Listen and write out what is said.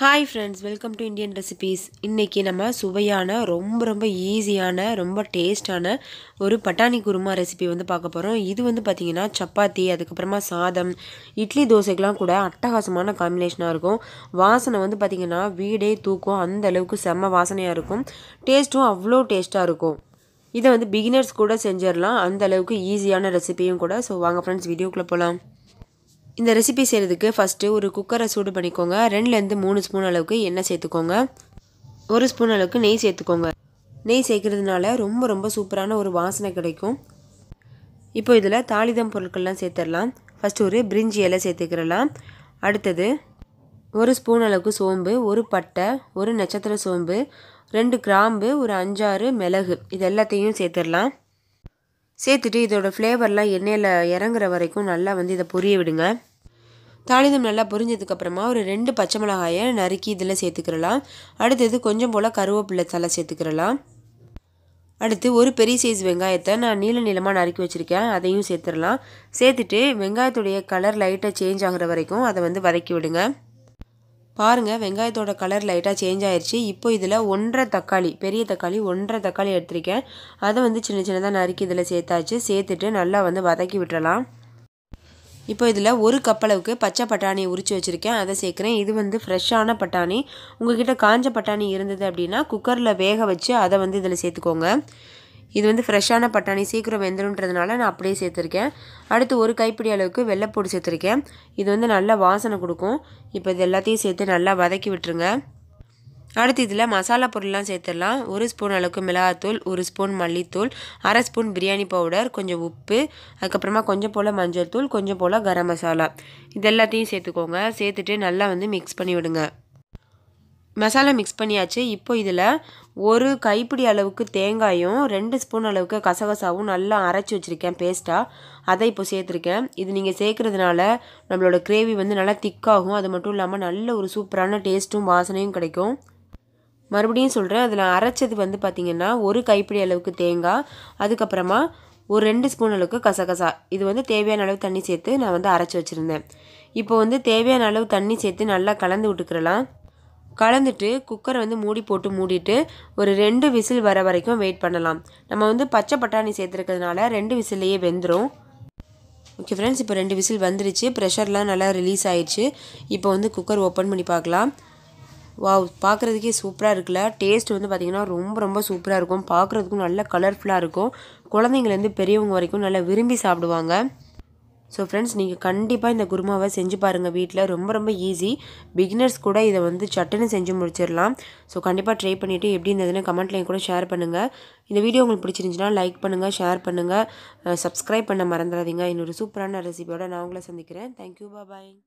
Hi friends, welcome to Indian Recipes. இன்னைக்கு நம்ம சுவையான ரொம்ப ஈஸியான ரொம்ப டேஸ்டான ஒரு பட்டாணி குருமா ரெசிபி வந்து பார்க்க போறோம். இது வந்து பாத்தீங்கன்னா சப்பாத்தி அதுக்கு அப்புறமா சாதம் இட்லி தோசைக்குலாம் கூட அட்டகாசமான காம்பினேஷனா இருக்கும். வாசனை வந்து பாத்தீங்கன்னா வீடே தூக்கும் அந்த அளவுக்கு செம வாசனையா இருக்கும். டேஸ்டும் அவ்ளோ டேஸ்டா இருக்கும். இத வந்து beginners கூட செஞ்சிரலாம் அந்த அளவுக்கு ஈஸியான ரெசிபியும் கூட. சோ வாங்க friends வீடியோக்குள்ள போலாம். இந்த ரெசிபி செய்யிறதுக்கு ஃபர்ஸ்ட் ஒரு குக்கரை சூடு பண்ணிக்கோங்க. 2ல இருந்து 3 ஸ்பூன் அளவுக்கு எண்ணெய் சேர்த்துக்கோங்க. 1 ஸ்பூன் அளவுக்கு நெய் சேர்த்துக்கோங்க. நெய் சேர்க்கிறதுனால ரொம்ப சூப்பரான ஒரு வாசனை கிடைக்கும். இப்போ இதல தாளிதம் பொருட்கள்லாம் சேர்த்தறலாம். ஃபர்ஸ்ட் ஒரு பிரிஞ்சி இலை சேர்த்துக்கறலாம். அடுத்து 1 ஸ்பூன் அளவுக்கு சோம்பு, ஒரு பட்டை, ஒரு நட்சத்திர சோம்பு, 2 கிராம்பு, ஒரு 5-6 மிளகு இது எல்லாத்தையும் சேர்த்தறலாம். சேர்த்துட்டு இதோட ஃப்ளேவர்லாம் எண்ணெயில இறங்குற வரைக்கும் நல்லா வந்து இத பொரிய விடுங்க. தாளிதம் நல்லா பொரிஞ்சதுக்கு அப்புறமா ஒரு 2 பச்சை மிளகாயை நறுக்கி இதல சேர்த்துக்கறலாம். அடுத்து கொஞ்சம் போல கருவேப்பிலை தழை சேர்த்துக்கறலாம். அடுத்து ஒரு பெரிய சைஸ் வெங்காயத்தை நான் நீளமா நறுக்கி வச்சிருக்கேன் அதையும் சேர்த்துறலாம். சேர்த்துட்டு வெங்காயத்தோட கலர் லைட்டா சேஞ்ச் ஆகுற வரைக்கும் அத வந்து வதக்கி விடுங்க. பாருங்க வெங்காயத்தோட கலர் லைட்டா சேஞ்ச் ஆயிருச்சு. இப்போ இதல 1.5 தக்காளி, பெரிய தக்காளி 1.5 தக்காளி எடுத்துர்க்கேன். அத வந்து சின்னதா நறுக்கி இதல சேர்த்தாச்சு. சேர்த்துட்டு நல்லா வந்து வதக்கி விட்டறலாம். இப்போ இதல 1 கப் அளவுக்கு பச்சை பட்டாணி உரிச்சு வச்சிருக்கேன் அத சேக்கறேன். இது வந்து ஃப்ரெஷ்ஷான பட்டாணி. உங்க கிட்ட காஞ்ச பட்டாணி இருந்தது அப்படினா குக்கர்ல வேக வச்சு அத வந்து இதல சேர்த்துக்கோங்க. இது வந்து ஃப்ரெஷ்ஷான பட்டாணி சீக்கிரம் வெந்துரும்ன்றதனால நான் அப்படியே சேர்த்திருக்கேன். அடுத்து 1 கைப்பிடி அளவுக்கு வெல்லப்பொடி சேர்த்திருக்கேன். இது வந்து நல்ல வாசனை கொடுக்கும். இப்போ இது எல்லாத்தையும் சேர்த்து நல்லா வதக்கி விட்டுருங்க. அடுத்து இதல மசாலா பொருள்லாம் சேர்த்தறலாம். 1 ஸ்பூன் அளவுக்கு மிளகாய்த்தூள், 1 ஸ்பூன் மல்லித்தூள், 1/2 ஸ்பூன் பிரியாணி பவுடர், கொஞ்சம் உப்பு, அதுக்கு அப்புறமா கொஞ்சம் போல மஞ்சள் தூள், கொஞ்சம் போல கரம் மசாலா இது எல்லாத்தையும் சேர்த்துக்கோங்க. சேர்த்துட்டு நல்லா வந்து mix பண்ணி விடுங்க. மசாலா mix பண்ணியாச்சு. இப்போ இதல 1 கைப்பிடி அளவுக்கு தேங்காயும் 2 ஸ்பூன் அளவுக்கு கசகசாவும் நல்லா அரைச்சு வச்சிருக்கேன் பேஸ்டா அதை இப்போ சேர்த்திருக்கேன். இது நீங்க சேர்க்கிறதுனால நம்மளோட கிரேவி வந்து நல்லா திக் ஆகும். அது மட்டும் இல்லாம நல்ல ஒரு சூப்பரான டேஸ்டும் வாசனையும் கிடைக்கும். மறுபடியும் சொல்றேன், அதல அரைச்சது வந்து பாத்தீங்கன்னா 1 கைப்பிடி அளவுக்கு தேங்காய் அதுக்கு அப்புறமா ஒரு 2 ஸ்பூன் அளவுக்கு கசகசா இது வந்து தேவையான அளவு தண்ணி சேர்த்து நான் வந்து அரைச்சு வச்சிருந்தேன். இப்போ வந்து தேவையான அளவு தண்ணி சேர்த்து நல்லா கலந்து விட்டுக்கறலாம். கலந்துட்டு குக்கர் வந்து மூடி போட்டு மூடிட்டு ஒரு 2 விசில் வர வரைக்கும் வெயிட் பண்ணலாம். நம்ம வந்து பச்சை பட்டாணி சேர்த்திருக்கிறதுனால 2 விசிலயே வெந்துரும். ஓகே फ्रेंड्स, இப்போ 2 விசில் வந்துருச்சு. பிரஷர்லாம் நல்லா ரிலீஸ் ஆயிருச்சு. இப்போ வந்து குக்கர் ஓபன் பண்ணி பார்க்கலாம். வாவ், பார்க்கிறதுக்கே சூப்பரா இருக்குல. டேஸ்ட் வந்து பாத்தீங்கன்னா ரொம்ப சூப்பரா இருக்கும். பார்க்கிறதுக்கு நல்ல கலர்ஃபுல்லா இருக்கும். குழந்தைகள் இருந்து பெரியவங்க வரைக்கும் நல்லா விரும்பி சாப்பிடுவாங்க. So friends, நீங்க கண்டிப்பா இந்த குருமாவை செஞ்சு பாருங்க வீட்ல. ரொம்ப ஈஸி. beginners கூட இத வந்து சட்டன செஞ்சு முடிச்சிரலாம். So கண்டிப்பா ட்ரை பண்ணிட்டு எப்படி இருந்ததுன்னு கமெண்ட்லயே கூட ஷேர் பண்ணுங்க. இந்த வீடியோ உங்களுக்கு பிடிச்சிருந்தா லைக் பண்ணுங்க, ஷேர் பண்ணுங்க, subscribe பண்ண மறந்துடாதீங்க. இன்னொரு சூப்பரான ரெசிபியோட நான் உங்களை சந்திக்கிறேன். Thank you, bye bye.